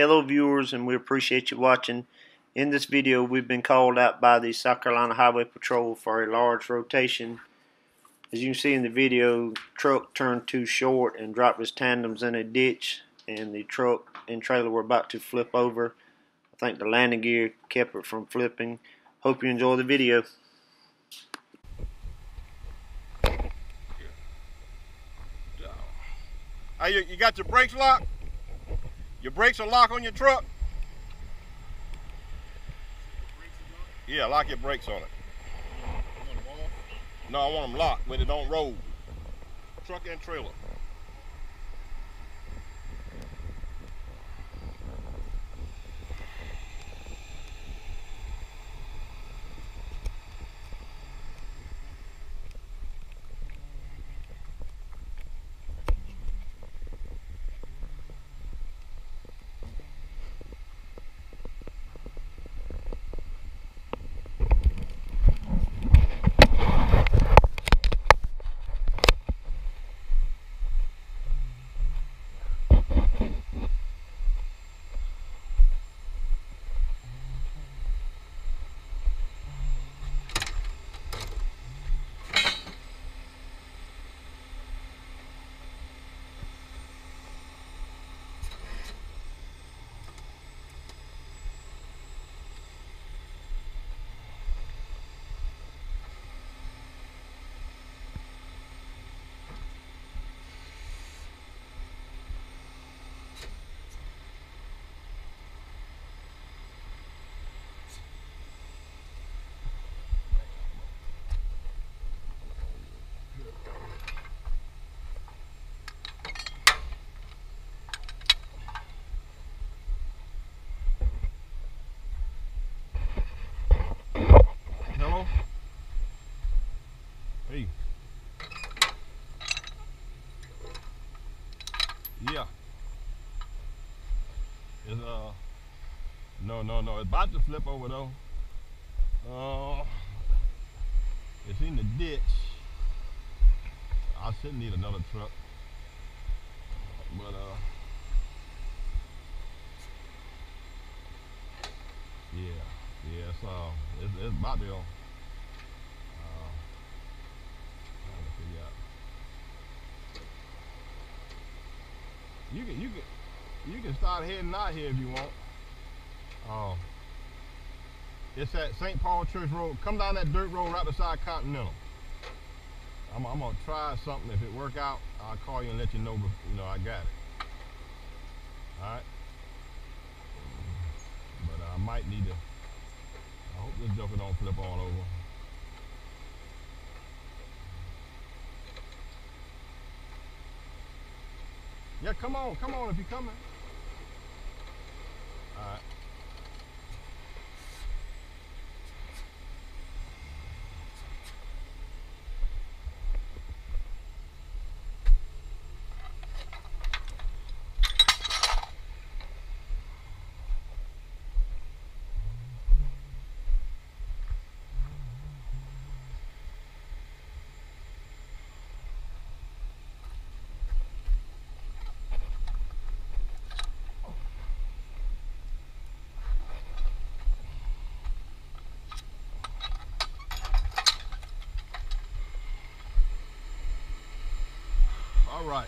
Hello viewers, and we appreciate you watching. In this video, we've been called out by the South Carolina Highway Patrol for a large rotation. As you can see in the video, truck turned too short and dropped his tandems in a ditch, and the truck and trailer were about to flip over. I think the landing gear kept it from flipping. Hope you enjoy the video. You got your brakes locked? Your brakes are locked on your truck? Yeah, lock your brakes on it. You want them off? No, I want them locked when it don't roll. Truck and trailer. Yeah. It's no, it's about to flip over though. It's in the ditch. I should need another truck. But yeah, so it's about to go. You can start heading out here if you want. Oh, it's at St. Paul Church Road. Come down that dirt road right beside Continental. I'm gonna try something. If it work out, I'll call you and let you know. You know I got it. All right. But I might need to. I hope this joker don't flip all over. Yeah, come on if you're coming. All right. All right.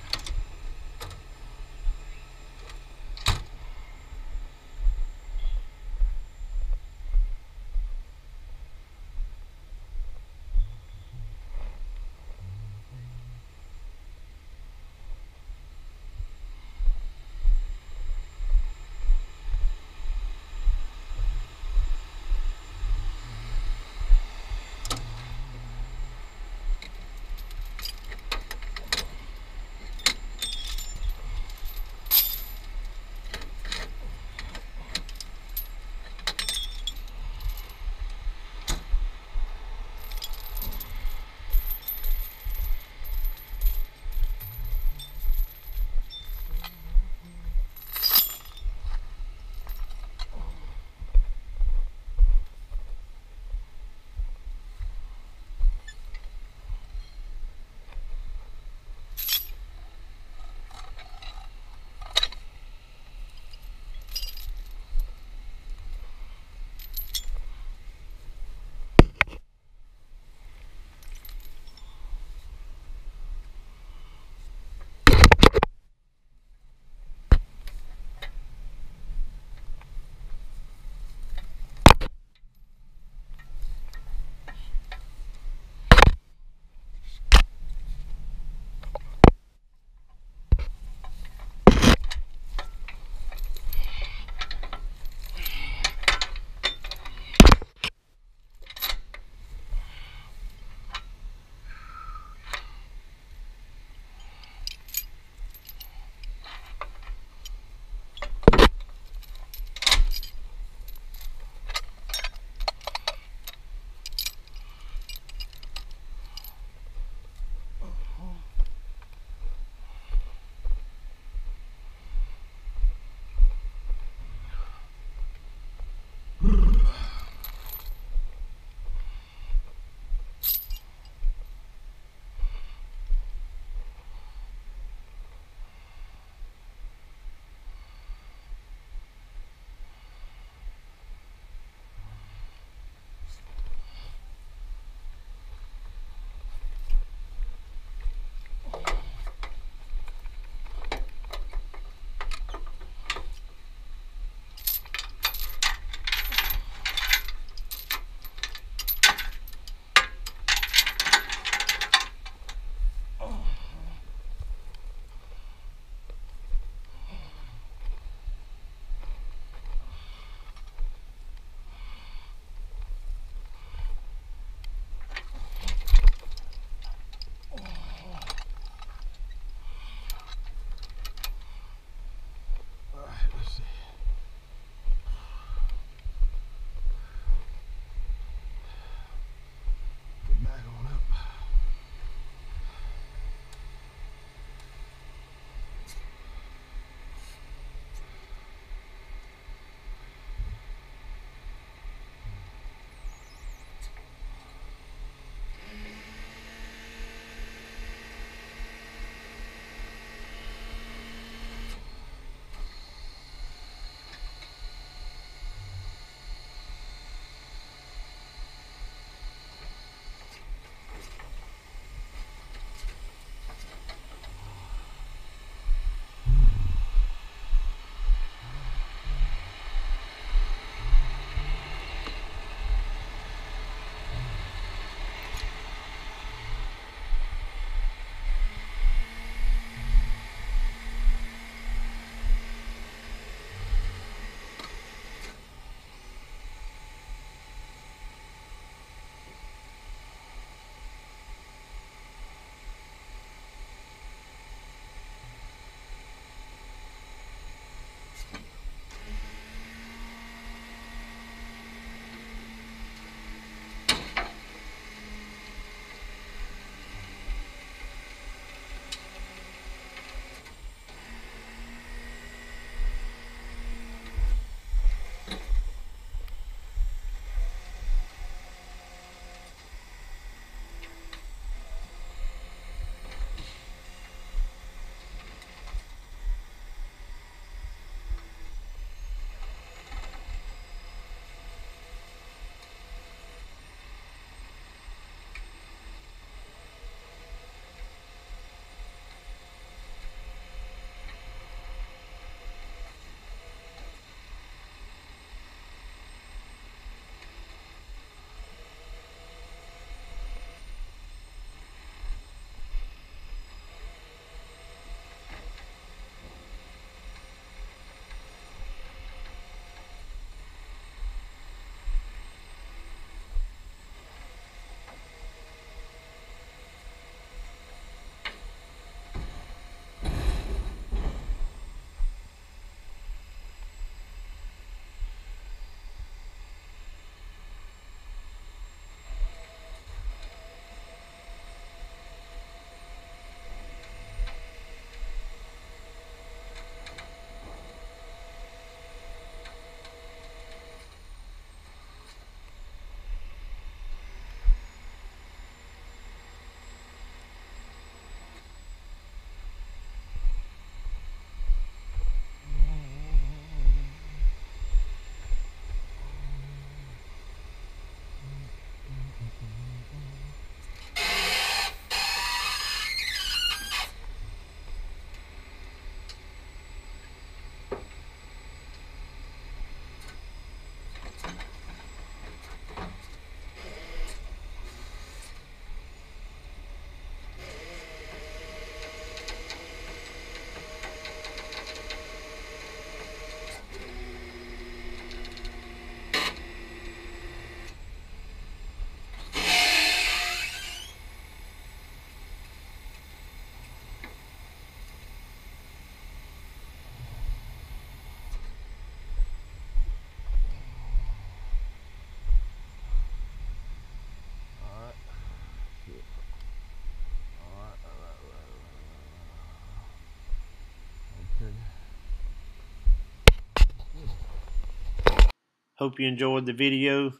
Hope you enjoyed the video.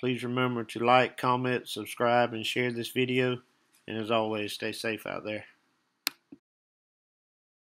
Please remember to like, comment, subscribe, and share this video. And as always, stay safe out there.